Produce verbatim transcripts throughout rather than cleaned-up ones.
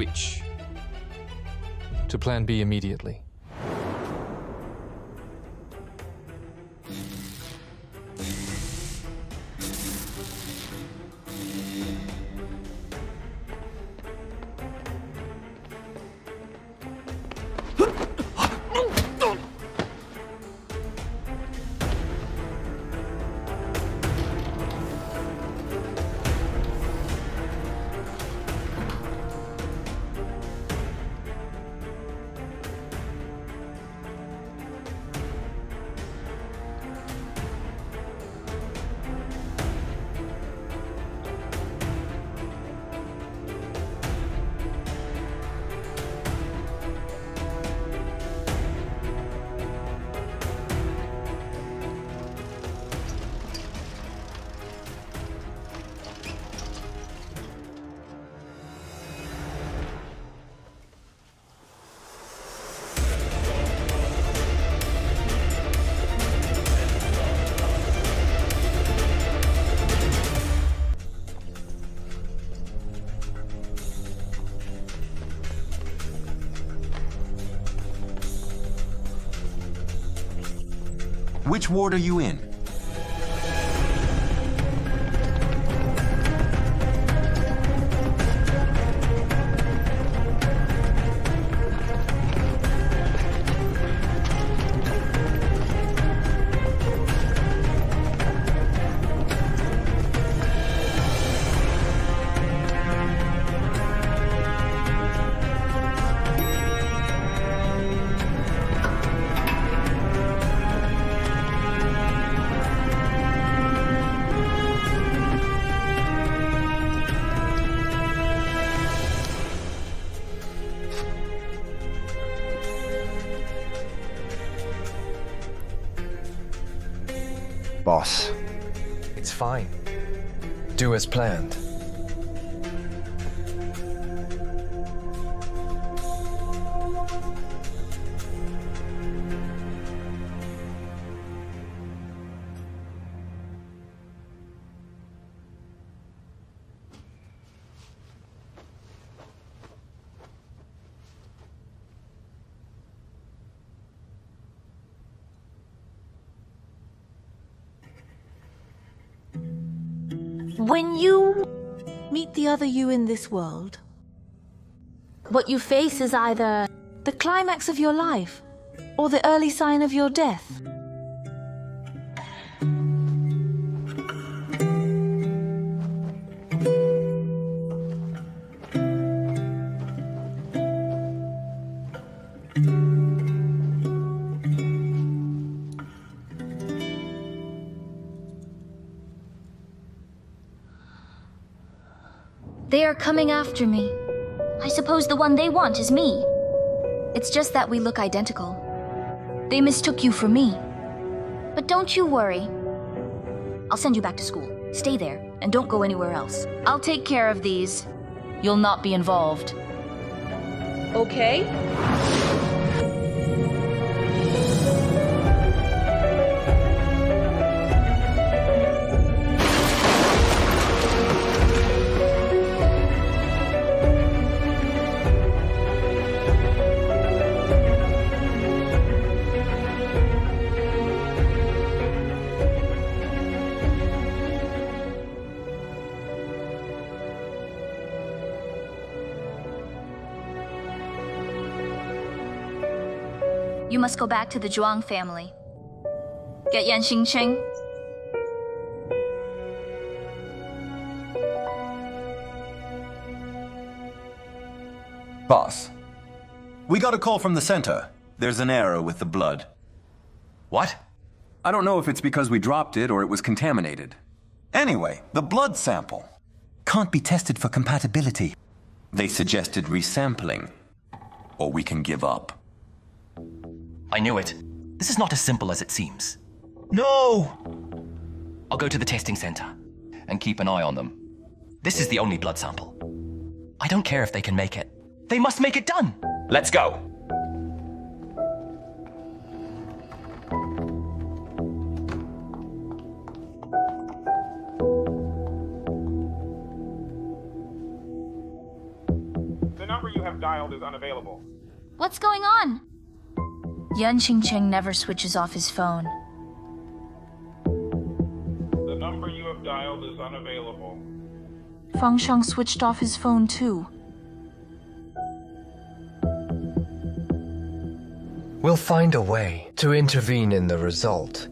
switch. To plan B immediately. Which ward are you in? Boss. It's fine. Do as planned. When you meet the other you in this world, what you face is either the climax of your life or the early sign of your death. They are coming after me. I suppose the one they want is me. It's just that we look identical. They mistook you for me. But don't you worry. I'll send you back to school. Stay there, and don't go anywhere else. I'll take care of these. You'll not be involved. Okay. You must go back to the Zhuang family. Get Yan Xingcheng. Boss, we got a call from the center. There's an error with the blood. What? I don't know if it's because we dropped it or it was contaminated. Anyway, the blood sample can't be tested for compatibility. They suggested resampling, or we can give up. I knew it. This is not as simple as it seems. No! I'll go to the testing center and keep an eye on them. This is the only blood sample. I don't care if they can make it. They must make it done! Let's go! The number you child is unavailable. What's going on? Yan Xingcheng never switches off his phone. The number you have dialed is unavailable. Fang Shang switched off his phone too. We'll find a way to intervene in the result.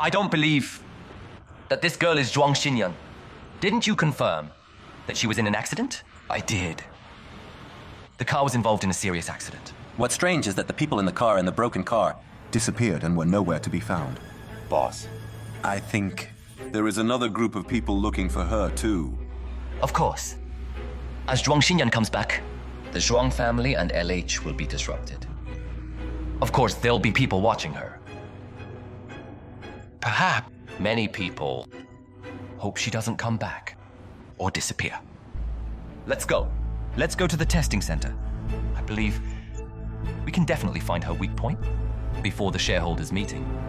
I don't believe that this girl is Zhuang Xinyan. Didn't you confirm that she was in an accident? I did. The car was involved in a serious accident. What's strange is that the people in the car and the broken car disappeared and were nowhere to be found. Boss, I think there is another group of people looking for her too. Of course. As Zhuang Xinyan comes back, the Zhuang family and L H will be disrupted. Of course, there'll be people watching her. Perhaps many people hope she doesn't come back or disappear. Let's go. Let's go to the testing center. I believe we can definitely find her weak point before the shareholders' meeting.